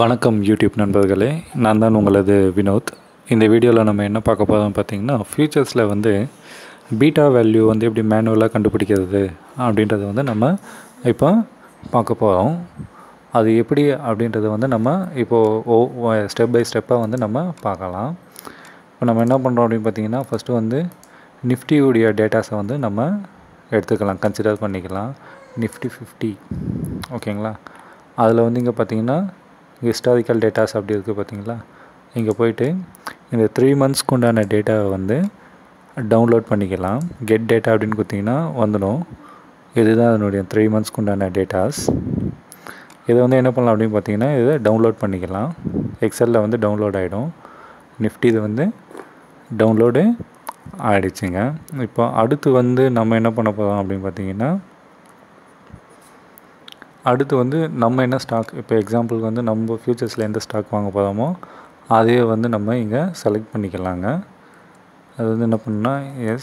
வணக்கம் யூடியூப் நண்பர்களே, நான் தான் உங்களது வினோத். இந்த வீடியோவில் நம்ம என்ன பார்க்க போகிறோம் பார்த்திங்கன்னா, ஃப்யூச்சர்ஸில் வந்து பீட்டா வேல்யூ வந்து எப்படி மேனுவலாக கண்டுபிடிக்கிறது அப்படின்றத வந்து நம்ம இப்போ பார்க்க போகிறோம். அது எப்படி அப்படின்றத வந்து நம்ம இப்போது ஸ்டெப் பை ஸ்டெப்பாக வந்து நம்ம பார்க்கலாம். இப்போ நம்ம என்ன பண்ணுறோம் அப்படின்னு பார்த்திங்கன்னா, ஃபஸ்ட்டு வந்து நிஃப்டியுடைய டேட்டாஸை வந்து நம்ம எடுத்துக்கலாம், கன்சிடர் பண்ணிக்கலாம். நிஃப்டி 50 ஓகேங்களா, அதில் வந்து இங்கே பார்த்திங்கன்னா ஹிஸ்டாரிக்கல் டேட்டாஸ் அப்படி இருக்குது பார்த்திங்களா. இங்கே போய்ட்டு இந்த 3 மந்த்ஸ்க்கு உண்டான டேட்டாவை வந்து டவுன்லோட் பண்ணிக்கலாம். கெட் டேட்டா அப்படின்னு கொடுத்திங்கன்னா வந்துடும். இதுதான் அதனுடைய 3 மந்த்ஸ்க்கு உண்டான டேட்டாஸ். இதை வந்து என்ன பண்ணலாம் அப்படின்னு பார்த்திங்கன்னா, இதை டவுன்லோட் பண்ணிக்கலாம். எக்ஸலில் வந்து டவுன்லோட் ஆகிடும். நிஃப்டி இது வந்து டவுன்லோடு ஆகிடுச்சுங்க. இப்போ அடுத்து வந்து நம்ம என்ன பண்ண போகிறோம் அப்படின்னு பார்த்திங்கன்னா, அடுத்து வந்து நம்ம என்ன ஸ்டாக், இப்போ எக்ஸாம்பிளுக்கு வந்து நம்ம ஃப்யூச்சர்ஸில் எந்த ஸ்டாக் வாங்க போகிறோமோ அதையே வந்து நம்ம இங்கே செலக்ட் பண்ணிக்கலாங்க. அது வந்து என்ன பண்ணால்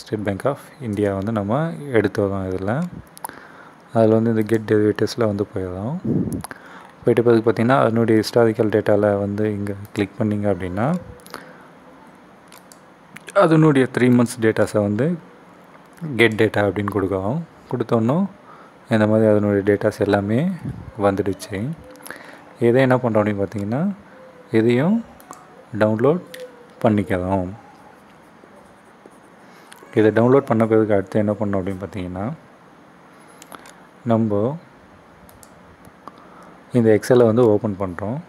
ஸ்டேட் பேங்க் ஆஃப் இந்தியா வந்து நம்ம எடுத்து வரோம். இதில் அதில் வந்து இந்த கெட் டெரிவேட்டிவ்ஸில் வந்து போயிடும். போய்ட்டு பிறகு பார்த்திங்கன்னா அதனுடைய ஹிஸ்டாரிக்கல் டேட்டாவில் வந்து இங்கே கிளிக் பண்ணிங்க அப்படின்னா அதனுடைய 3 மந்த்ஸ் டேட்டாஸை வந்து கெட் டேட்டா அப்படின்னு கொடுக்குறோம். கொடுத்தோன்னும் இந்த மாதிரி அதனுடைய டேட்டாஸ் எல்லாமே வந்துடுச்சு. இதை என்ன பண்ணுறோம் அப்படின்னு பார்த்திங்கன்னா, இதையும் டவுன்லோட் பண்ணிக்கிறோம். இதை டவுன்லோட் பண்ண பிறகு அடுத்து என்ன பண்ணோம் அப்படின்னு பார்த்திங்கன்னா, நம்ம இந்த எக்ஸலை வந்து ஓப்பன் பண்ணுறோம்.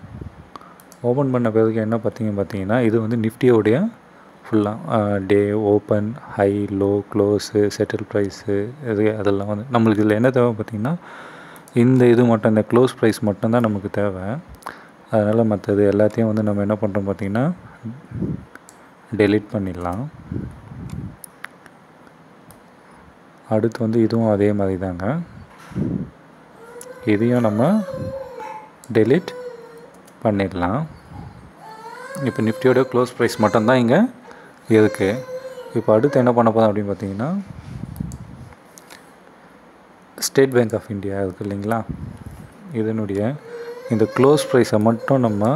ஓப்பன் பண்ண பிறகு என்ன பார்த்திங்கன்னா, இது வந்து நிஃப்டியோடைய ஃபுல்லாக day open, high, low, close, settle price, இது அதெல்லாம் வந்து நம்மளுக்கு இதில் என்ன தேவை பார்த்திங்கன்னா, இந்த இது மட்டும் இந்த க்ளோஸ் ப்ரைஸ் மட்டும்தான் நமக்கு தேவை. அதனால் மற்றது எல்லாத்தையும் வந்து நம்ம என்ன பண்ணுறோம் பார்த்திங்கன்னா, டெலீட் பண்ணிடலாம். அடுத்து வந்து இதுவும் அதே மாதிரி தாங்க, இதையும் நம்ம டெலீட் பண்ணிடலாம். இப்போ நிஃப்டியோட க்ளோஸ் ப்ரைஸ் மட்டும்தான் இங்கே இருக்குது. இப்போ அடுத்து என்ன பண்ண போதும் அப்படின்னு பார்த்திங்கன்னா, ஸ்டேட் பேங்க் ஆஃப் இந்தியா இருக்குது இல்லைங்களா, இதனுடைய இந்த க்ளோஸ் ப்ரைஸை மட்டும் நம்ம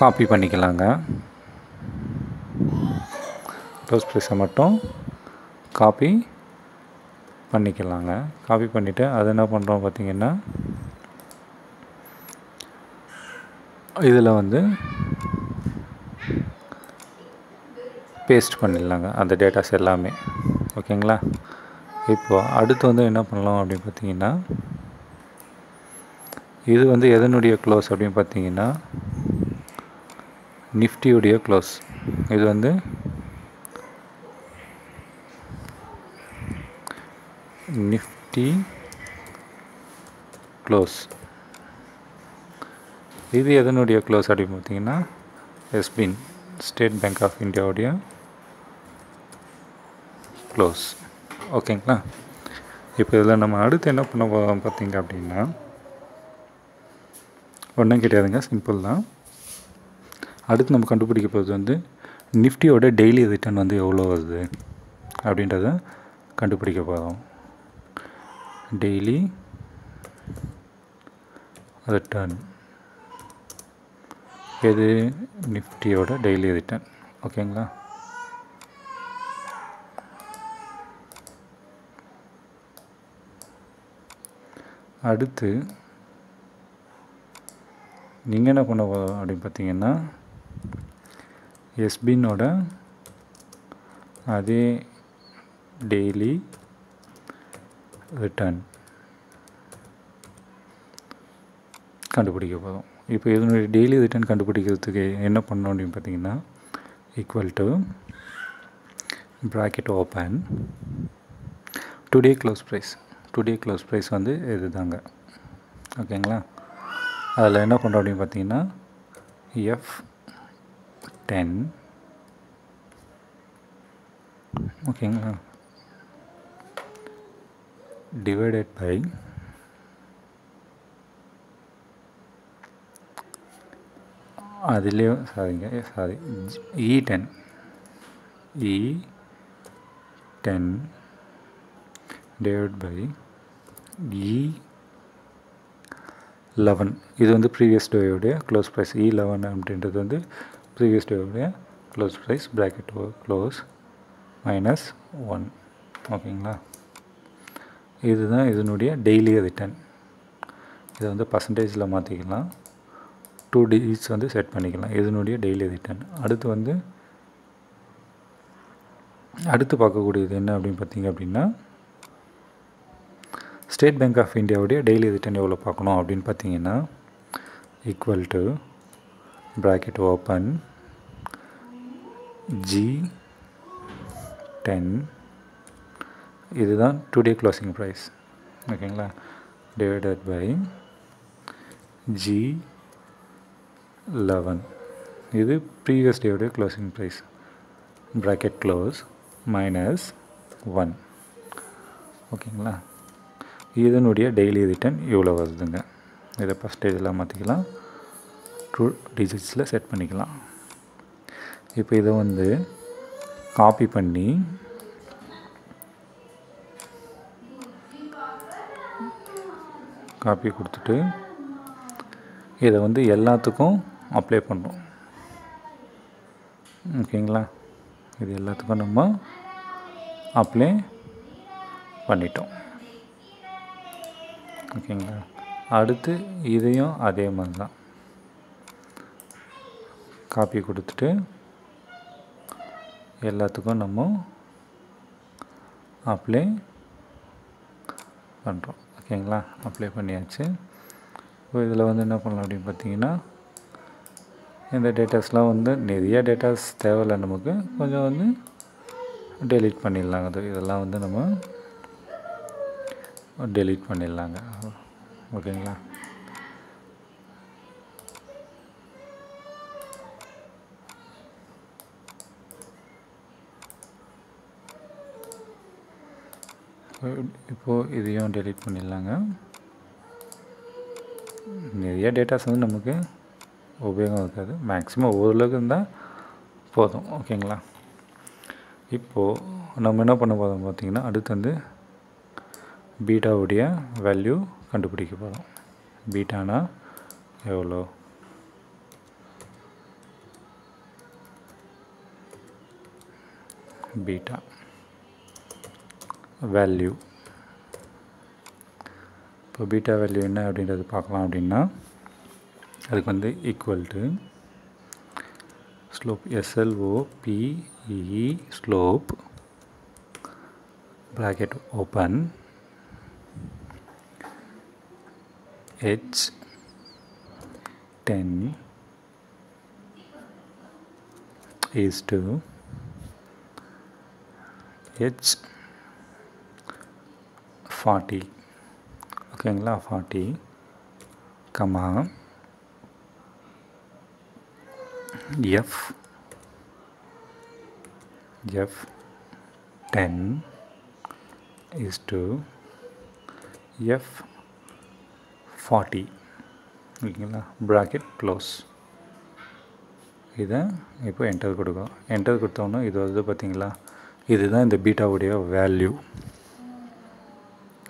காப்பி பண்ணிக்கலாங்க. க்ளோஸ் ப்ரைஸை மட்டும் காப்பி பண்ணிக்கலாங்க. காப்பி பண்ணிவிட்டு அதை என்ன பண்ணுறோம் பார்த்திங்கன்னா, இதில் வந்து பேஸ்ட் பண்ணிடலாங்க அந்த டேட்டாஸ் எல்லாமே. ஓகேங்களா, இப்போது அடுத்து வந்து என்ன பண்ணலாம் அப்படின்னு பார்த்திங்கன்னா, இது வந்து எதனுடைய க்ளோஸ் அப்படின்னு பார்த்திங்கன்னா, நிஃப்டியுடைய க்ளோஸ். இது வந்து நிஃப்டி க்ளோஸ். இது எதனுடைய க்ளோஸ் அப்படின்னு பார்த்திங்கன்னா, ஸ்டேட் பேங்க் ஆஃப் இந்தியாவுடைய க்ளோஸ். ஓகேங்களா, இப்போ இதில் நம்ம அடுத்து என்ன பண்ண போகிறோம் பார்த்திங்க அப்படின்னா, ஒன்றும் கிடையாதுங்க, சிம்பிள் தான். அடுத்து நம்ம கண்டுபிடிக்க போகிறது வந்து நிஃப்டியோட டெய்லி ரிட்டர்ன் வந்து எவ்வளோ வருது அப்படின்றத கண்டுபிடிக்க போகிறோம். டெய்லி ரிட்டர்ன் இது நிஃப்டியோட டெய்லி ரிட்டர்ன். ஓகேங்களா, அடுத்து நீங்கள் என்ன பண்ண போகிறோம் அப்படின்னு பார்த்திங்கன்னா, எஸ்பினோட அதே டெய்லி ரிட்டர்ன் கண்டுபிடிக்க போகிறோம். இப்போ இதனுடைய டெய்லி ரிட்டர்ன் கண்டுபிடிக்கிறதுக்கு என்ன பண்ணோம் அப்படின்னு பார்த்திங்கன்னா, equal to bracket open today close price. Today close price வந்து இது தாங்க. ஓகேங்களா, அதில் என்ன பண்ணுறோம் அப்படின்னு பார்த்திங்கன்னா, F10 ஓகேங்களா டிவைடட் பை அதுலேயும் E10 divided by E11 இது வந்து ப்ரீவியஸ் டேயோடைய க்ளோஸ் ப்ரைஸ். E11 அப்படின்றது வந்து ப்ரீவியஸ் டேயோடைய க்ளோஸ் ப்ரைஸ் ப்ராக்கெட் க்ளோஸ் -1. ஓகேங்களா, இதுதான் இதனுடைய டெய்லி ரிட்டர்ன். இதை வந்து பர்சன்டேஜில் மாற்றிக்கலாம், 2 digits வந்து செட் பண்ணிக்கலாம். இதனுடைய டெய்லி ரிட்டர்ன் அடுத்து வந்து அடுத்து பார்க்கக்கூடியது என்ன அப்படின்னு பார்த்தீங்க அப்படின்னா, ஸ்டேட் பேங்க் ஆஃப் இந்தியாவுடைய டெய்லி ரிட்டர்ன் எவ்வளோ பார்க்கணும் அப்படின்னு பார்த்தீங்கன்னா, equal to bracket open G10, இதுதான் டுடே க்ளோசிங் ப்ரைஸ். ஓகேங்களா, டிவைடட் பை G11, இது ப்ரீவியஸ் டேவுடைய க்ளோசிங் ப்ரைஸ் ப்ராக்கெட் க்ளோஸ் -1. ஓகேங்களா, இதனுடைய டெய்லி ரிட்டர்ன் இவ்வளோ வருதுங்க. இதை பர்சன்டேஜெலாம் மாற்றிக்கலாம், 2 digits செட் பண்ணிக்கலாம். இப்போ இதை வந்து காப்பி பண்ணி காப்பி கொடுத்துட்டு இதை வந்து எல்லாத்துக்கும் அப்ளை பண்ணுறோம். ஓகேங்களா, இது எல்லாத்துக்கும் நம்ம அப்ளை பண்ணிட்டோம். ஓகேங்களா, அடுத்து இதையும் அதே மாதிரி தான் காப்பி கொடுத்துட்டு எல்லாத்துக்கும் நம்ம அப்ளை பண்ணுறோம். ஓகேங்களா, அப்ளை பண்ணியாச்சு. இப்போ இதில் வந்து என்ன பண்ணலாம் அப்படின்னு பார்த்தீங்கன்னா, இந்த டேட்டாஸ்லாம் வந்து நிறைய டேட்டாஸ் தேவையில்லை நமக்கு, கொஞ்சம் வந்து டெலீட் பண்ணிடலாங்க. அது இதெல்லாம் வந்து நம்ம டெலீட் பண்ணிடலாங்க. ஓகேங்களா, இப்போது இதையும் டெலீட் பண்ணிடலாங்க. நிறைய டேட்டாஸ் வந்து நமக்கு உபயோகம் இருக்காது, மேக்ஸிமம் ஓரளவுக்கு இருந்தால் போதும். ஓகேங்களா, இப்போது நம்ம என்ன பண்ண போதும் பார்த்திங்கன்னா, அடுத்து வந்து பீட்டாவுடைய வேல்யூ கண்டுபிடிக்க போகிறோம். பீட்டானா எவ்வளோ? பீட்டா வேல்யூ, இப்போ பீட்டா வேல்யூ என்ன அப்படின்றது பார்க்கலாம் அப்படின்னா, அதுக்கு வந்து equal to slope SLOPE slope bracket open H10 is to H40. ஓகேங்களா, 40 comma F10 is to F40. ஓகேங்களா, ப்ராக்கெட் க்ளோஸ். இதை இப்போ என்டர் கொடுக்கும். என்டர் கொடுத்தோன்னா இது வந்து பார்த்திங்களா, இதுதான் இந்த பீட்டாவுடைய வேல்யூ.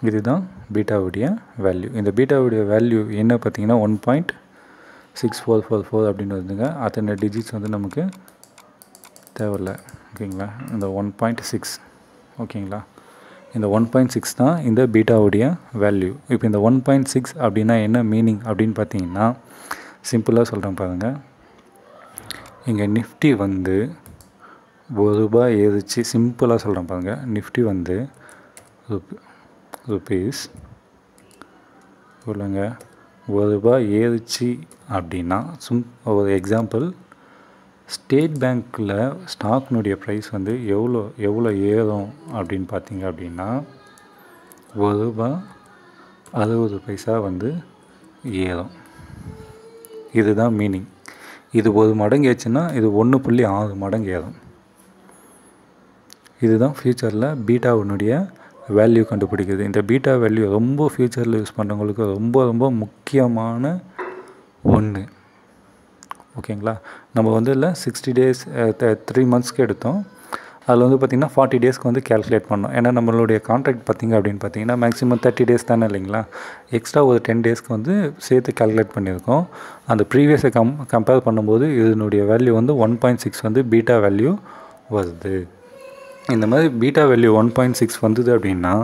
இதுதான் பீட்டாவுடைய வேல்யூ. இந்த பீட்டாவுடைய வேல்யூ என்ன பார்த்திங்கன்னா 1.6444 அப்படின்னு வந்துங்க. அத்தனை டிஜிட்ஸ் வந்து நமக்கு தேவையில்லை. ஓகேங்களா, இந்த 1.6. ஓகேங்களா, இந்த 1.6 தான் இந்த பீட்டாவுடைய வேல்யூ. இப்போ இந்த 1.6 அப்படின்னா என்ன மீனிங் அப்படின்னு பார்த்தீங்கன்னா, சிம்பிளாக சொல்கிறேன் பாருங்கள். இங்கே நிஃப்டி வந்து 1 ரூபாய் ஏறிச்சு. சிம்பிளாக சொல்கிறேன் பாருங்கள், நிஃப்டி வந்து ரூபீஸ் சொல்லுங்க 1 ரூபாய் ஏறிச்சு அப்படின்னா, ஒரு எக்ஸாம்பிள், ஸ்டேட் பேங்க்கில் ஸ்டாக்னுடைய ப்ரைஸ் வந்து எவ்வளோ ஏறும் அப்படின்னு பார்த்தீங்க அப்படின்னா, 1.60 வந்து ஏறும். இதுதான் மீனிங். இது 1 மடங்கு ஏச்சுன்னா இது 1.6 மடங்கு ஏறும். இதுதான் ஃப்யூச்சரில் பீட்டாவுடைய வேல்யூ கண்டுபிடிக்கிறது. இந்த பீட்டா வேல்யூ ரொம்ப ஃப்யூச்சரில் யூஸ் பண்ணுறவங்களுக்கு ரொம்ப ரொம்ப முக்கியமான ஒன்று. ஓகேங்களா, நம்ம வந்து இல்லை 60 days 3 monthsக்கு எடுத்தோம். அதில் வந்து பார்த்திங்கன்னா 40 டேஸ்க்கு வந்து கேல்குலேட் பண்ணோம். ஏன்னா நம்மளுடைய கான்ட்ராக்ட் பார்த்திங்க அப்படின்னு பார்த்திங்கன்னா மேக்ஸிமம் 30 டேஸ் தானே இல்லைங்களா, எக்ஸ்ட்ரா ஒரு 10 டேஸ்க்கு வந்து சேர்த்து கேல்குலேட் பண்ணியிருக்கோம். அந்த ப்ரீவியஸை கம்பேர் பண்ணும்போது இதனுடைய வேல்யூ வந்து 1.6 வந்து பீட்டா வேல்யூ வருது. இந்த மாதிரி பீட்டா வேல்யூ 1.6 வந்தது அப்படின்னா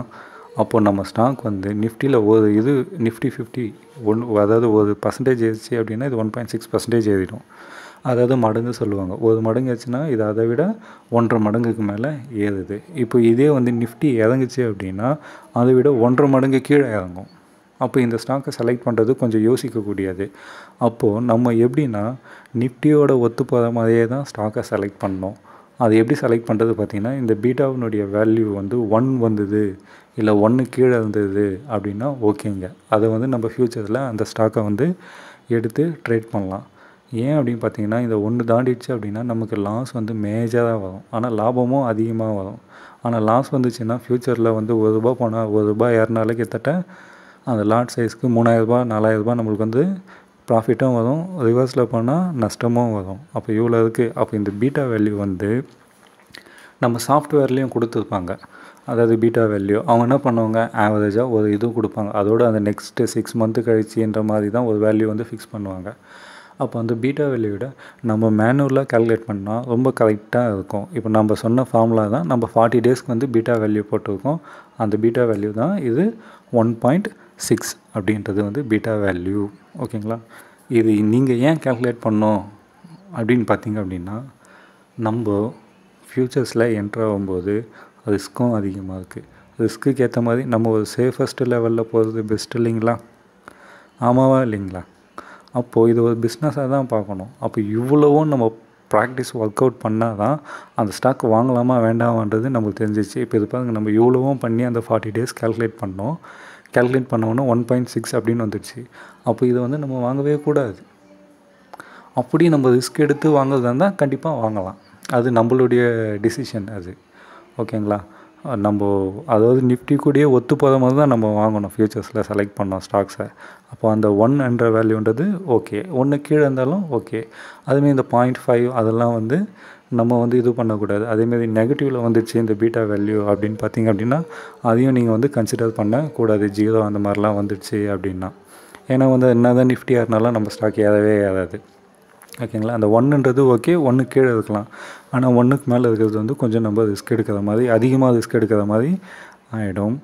அப்போது நம்ம ஸ்டாக் வந்து நிஃப்டியில் ஒரு இது நிஃப்டி 50 ஒன்று, அதாவது ஒரு பர்சன்டேஜ் ஏறிச்சு அப்படின்னா இது 1.6% ஏறிடும். அதாவது மடங்கு சொல்லுவாங்க, ஒரு மடங்கு ஆச்சுன்னா இது அதை விட 1.5 மடங்குக்கு மேலே ஏறுது. இப்போ இதே வந்து நிஃப்டி இறங்குச்சு அப்படின்னா அதை விட 1.5 மடங்கு கீழே இறங்கும். அப்போ இந்த ஸ்டாக்கை செலக்ட் பண்ணுறது கொஞ்சம் யோசிக்கக்கூடியது. அப்போது நம்ம எப்படின்னா நிஃப்டியோட ஒத்து போகிற மாதிரியே தான் ஸ்டாக்கை செலக்ட் பண்ணோம். அது எப்படி செலக்ட் பண்ணுறது பார்த்திங்கன்னா, இந்த பீட்டாவினுடைய வேல்யூ வந்து 1 வந்தது இல்லை 1 கீழே இருந்தது அப்படின்னா ஓகேங்க, அதை வந்து நம்ம ஃப்யூச்சரில் அந்த ஸ்டாக்கை வந்து எடுத்து ட்ரேட் பண்ணலாம். ஏன் அப்படின்னு பார்த்திங்கன்னா இந்த 1 தாண்டிடுச்சு அப்படின்னா நமக்கு லாஸ் வந்து மேஜராக வரும், ஆனால் லாபமும் அதிகமாக வரும். ஆனால் லாஸ் வந்துச்சுன்னா ஃப்யூச்சரில் வந்து ₹1 போனால் ₹1 ஏறினாலே கிட்டத்தட்ட அந்த லாட் சைஸ்க்கு ₹3000 - ₹4000 நம்மளுக்கு வந்து ப்ராஃபிட்டும் வரும், ரிவர்ஸில் போனால் நஷ்டமும் வரும். அப்போ இவ்வளோ இருக்குது. அப்போ இந்த பீட்டா வேல்யூ வந்து நம்ம சாஃப்ட்வேர்லேயும் கொடுத்துருப்பாங்க. அதாவது பீட்டா வேல்யூ அவங்க என்ன பண்ணுவாங்க, ஆவரேஜாக ஒரு இது கொடுப்பாங்க, அதோடு அந்த நெக்ஸ்ட்டு 6 மந்த்து கழிச்சுன்ற மாதிரி தான் ஒரு வேல்யூ வந்து ஃபிக்ஸ் பண்ணுவாங்க. அப்போ அந்த பீட்டா வேல்யூட நம்ம மேனுவலாக கால்குலேட் பண்ணால் ரொம்ப கரெக்டாக இருக்கும். இப்போ நம்ம சொன்ன ஃபார்முலா தான் நம்ம 40 டேஸ்க்கு வந்து பீட்டா வேல்யூ போட்டிருக்கோம். அந்த பீட்டா வேல்யூ தான் இது 1.6 அப்படின்றது வந்து பீட்டா வேல்யூ. ஓகேங்களா, இது நீங்கள் ஏன் கால்குலேட் பண்ணோம் அப்படின்னு பார்த்திங்க அப்படின்னா நம்ம ஃப்யூச்சர்ஸில் என்ட்ரு ஆகும்போது ரிஸ்க்கும் அதிகமாக இருக்குது. ரிஸ்க்குக்கு ஏற்ற மாதிரி நம்ம ஒரு சேஃபஸ்ட்டு லெவலில் போகிறது பெஸ்ட்டு இல்லைங்களா? ஆமாவா இல்லைங்களா? அப்போது இது ஒரு பிஸ்னஸாக தான் பார்க்கணும். அப்போ இவ்வளவும் நம்ம ப்ராக்டிஸ் ஒர்க் அவுட் பண்ணால் தான் அந்த ஸ்டாக் வாங்கலாமா வேண்டாமான்றது நமக்கு தெரிஞ்சிச்சு. இப்போ இது பாருங்க, நம்ம இவ்வளவும் பண்ணி அந்த 40 டேஸ் கால்குலேட் பண்ணோம். கால்குலேட் பண்ணோன்னா 1.6 அப்படின்னு வந்துடுச்சு. அப்போ இதை வந்து நம்ம வாங்கவே கூடாது. அப்படி நம்ம ரிஸ்க் எடுத்து வாங்குறதா இருந்தால் கண்டிப்பாக வாங்கலாம், அது நம்மளுடைய டிசிஷன் அது. ஓகேங்களா, நம்ம அதாவது நிஃப்டி கூடயே ஒத்து போகிற மாதிரி தான் நம்ம வாங்கணும், ஃப்யூச்சர்ஸில் செலக்ட் பண்ணோம் ஸ்டாக்ஸை. அப்போ அந்த 1 என்ற வேல்யூன்றது ஓகே, 1 கீழே இருந்தாலும் ஓகே. அதுமாரி இந்த 0.5 அதெல்லாம் வந்து நம்ம வந்து இது பண்ணக்கூடாது. அதேமாரி நெகட்டிவில் வந்துச்சு இந்த பீட்டா வேல்யூ அப்படின்னு பார்த்திங்க அப்படின்னா அதையும் நீங்கள் வந்து கன்சிடர் பண்ணக்கூடாது. 0 அந்த மாதிரிலாம் வந்துடுச்சு அப்படின்னா, ஏன்னா வந்து என்ன தான் நிஃப்டி ஆறுனாலும் நம்ம ஸ்டாக் ஏறவே ஏறாது. ஓகேங்களா, அந்த 1ன்றது ஓகே, 1 கீழே இருக்கலாம், ஆனால் 1க்கு மேலே இருக்கிறது வந்து கொஞ்சம் நம்ம ரிஸ்க் எடுக்கிற மாதிரி, அதிகமாக ரிஸ்க் எடுக்கிற மாதிரி ஆகிடும்.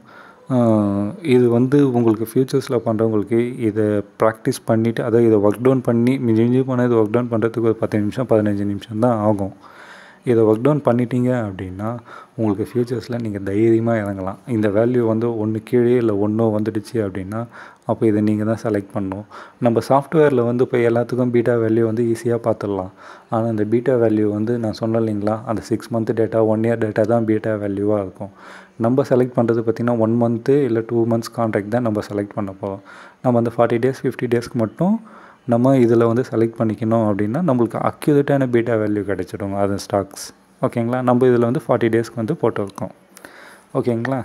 இது வந்து உங்களுக்கு ஃப்யூச்சர்ஸில் பண்ணுறவங்களுக்கு இதை ப்ராக்டிஸ் பண்ணிவிட்டு, அதாவது இதை ஒர்க் டவுன் பண்ணி மிஞ்சி போனால் இது ஒர்க் டவுன் பண்ணுறதுக்கு ஒரு 10 நிமிஷம் 15 நிமிஷம் தான் ஆகும். இதை ஒர்க் டவுன் பண்ணிட்டீங்க அப்படின்னா உங்களுக்கு ஃப்யூச்சர்ஸில் நீங்கள் தைரியமாக இறங்கலாம். இந்த வேல்யூ வந்து 1 கீழே இல்லை 1 வந்துடுச்சு அப்படின்னா அப்போ இதை நீங்கள் தான் செலக்ட் பண்ணணும். நம்ம சாஃப்ட்வேரில் வந்து இப்போ எல்லாத்துக்கும் பீட்டா வேல்யூ வந்து ஈஸியாக பார்த்துடலாம். ஆனால் அந்த பீட்டா வேல்யூ வந்து நான் சொன்னேன் இல்லைங்களா, அந்த 6 மந்த்து டேட்டா 1 இயர் டேட்டா தான் பீட்டா வேல்யூவாக இருக்கும். நம்ம செலக்ட் பண்ணுறது பார்த்திங்கன்னா 1 மந்த்து இல்லை 2 மந்த்ஸ் கான்ட்ராக்ட் தான் நம்ம செலக்ட் பண்ண போகிறோம். நம்ம அந்த 40 டேஸ் 50 டேஸ்க்கு மட்டும் நம்ம இதில் வந்து செலக்ட் பண்ணிக்கணும் அப்படின்னா நம்மளுக்கு அக்யூரேட்டான பீட்டா வேல்யூ கிடைச்சிடும் அது ஸ்டாக்ஸ். ஓகேங்களா, நம்ம இதில் வந்து 40 டேஸ்க்கு வந்து போட்டிருக்கோம். ஓகேங்களா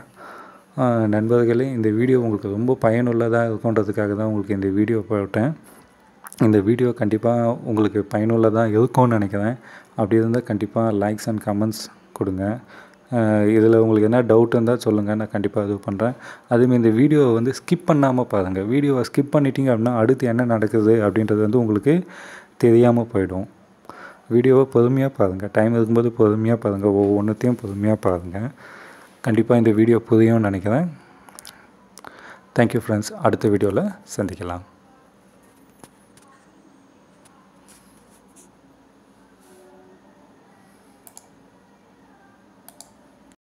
நண்பர்களே, இந்த வீடியோ உங்களுக்கு ரொம்ப பயனுள்ளதாக இருக்குன்றதுக்காக தான் உங்களுக்கு இந்த வீடியோ போட்டேன். இந்த வீடியோ கண்டிப்பாக உங்களுக்கு பயனுள்ளதாக இருக்கும்னு நினைக்கிறேன். அப்படி இருந்தால் கண்டிப்பாக லைக்ஸ் அண்ட் கமெண்ட்ஸ் கொடுங்க. இதில் உங்களுக்கு என்ன டவுட் இருந்தால் சொல்லுங்கள், நான் கண்டிப்பாக இது பண்ணுறேன். அதுமாரி இந்த வீடியோவை வந்து ஸ்கிப் பண்ணாமல் பாருங்கள். வீடியோவை ஸ்கிப் பண்ணிட்டீங்க அப்படின்னா அடுத்து என்ன நடக்குது அப்படின்றது வந்து உங்களுக்கு தெரியாமல் போயிடும். வீடியோவை பொறுமையாக பாருங்கள், டைம் இருக்கும்போது பொறுமையாக பாருங்கள், ஒவ்வொன்றுத்தையும் பொறுமையாக பாருங்கள். கண்டிப்பாக இந்த வீடியோ புரியும்னு நினைக்கிறேன். தேங்க்யூ ஃப்ரெண்ட்ஸ், அடுத்த வீடியோவில் சந்திக்கலாம்.